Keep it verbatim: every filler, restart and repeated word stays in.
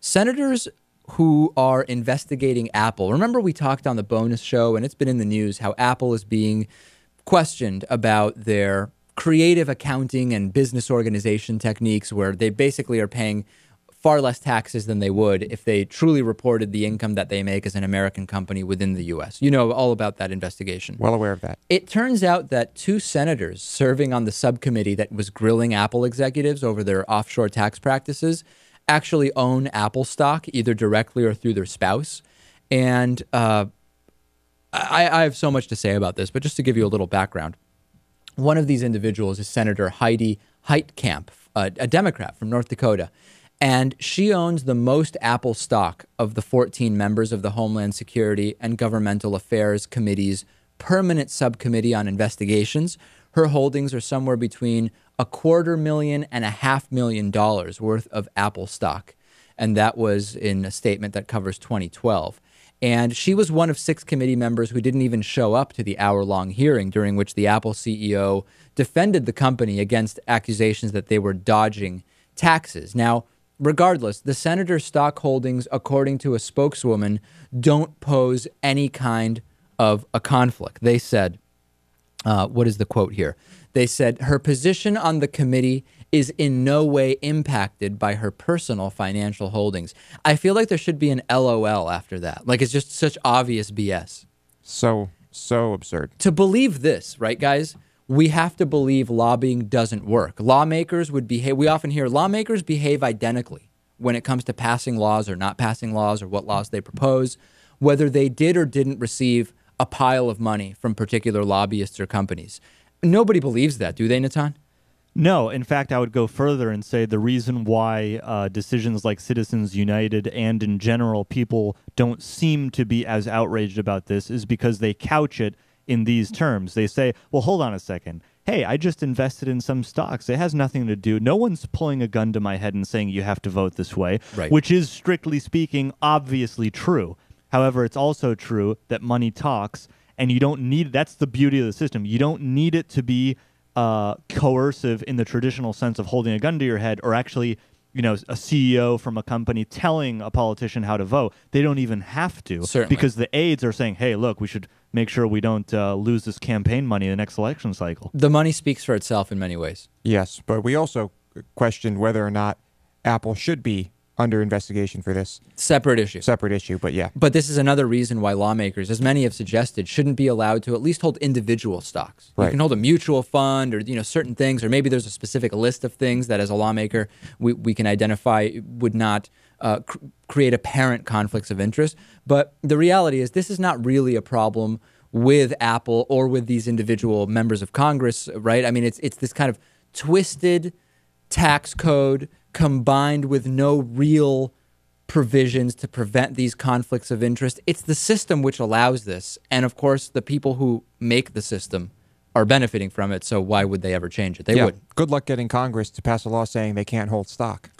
Senators who are investigating Apple. Remember, we talked on the bonus show, and it's been in the news, how Apple is being questioned about their creative accounting and business organization techniques, where they basically are paying far less taxes than they would if they truly reported the income that they make as an American company within the U S. You know all about that investigation. Well aware of that. It turns out that two senators serving on the subcommittee that was grilling Apple executives over their offshore tax practices actually own Apple stock, either directly or through their spouse. And uh, I, I have so much to say about this, but just to give you a little background, one of these individuals is Senator Heidi Heitkamp, a, a Democrat from North Dakota. And she owns the most Apple stock of the fourteen members of the Homeland Security and Governmental Affairs Committee's Permanent Subcommittee on Investigations. Her holdings are somewhere between a quarter million and a half million dollars worth of Apple stock. And that was in a statement that covers twenty twelve. And she was one of six committee members who didn't even show up to the hour-long hearing, during which the Apple C E O defended the company against accusations that they were dodging taxes. Now, regardless, the senator's stock holdings, according to a spokeswoman, don't pose any kind of a conflict. They said, uh, what is the quote here? They said, her position on the committee is in no way impacted by her personal financial holdings. I feel like there should be an L O L after that. Like, it's just such obvious B S. So, so absurd. To believe this, right, guys? We have to believe lobbying doesn't work. Lawmakers would behave, we often hear lawmakers behave identically when it comes to passing laws or not passing laws or what laws they propose, whether they did or didn't receive a pile of money from particular lobbyists or companies. Nobody believes that, do they, Natan? No. In fact, I would go further and say the reason why uh, decisions like Citizens United and in general people don't seem to be as outraged about this is because they couch it in these terms. They say, well, hold on a second. Hey, I just invested in some stocks. It has nothing to do. No one's pulling a gun to my head and saying you have to vote this way, right. Which is, strictly speaking, obviously true. However, it's also true that money talks, and you don't need, that's the beauty of the system. You don't need it to be uh, coercive in the traditional sense of holding a gun to your head or actually, you know, a C E O from a company telling a politician how to vote. They don't even have to. Certainly. Because the aides are saying, hey, look, we should make sure we don't uh, lose this campaign money in the next election cycle. The money speaks for itself in many ways. Yes, but we also questioned whether or not Apple should be under investigation for this. Separate issue. Separate issue, but yeah. But this is another reason why lawmakers, as many have suggested, shouldn't be allowed to at least hold individual stocks. Right. You can hold a mutual fund or, you know, certain things, or maybe there's a specific list of things that as a lawmaker we, we can identify would not uh, cr create apparent conflicts of interest. But the reality is this is not really a problem with Apple or with these individual members of Congress, right? I mean, it's it's this kind of twisted tax code combined with no real provisions to prevent these conflicts of interest. It's the system which allows this. And of course, the people who make the system are benefiting from it. So why would they ever change it? They yeah. wouldn't. Good luck getting Congress to pass a law saying they can't hold stock.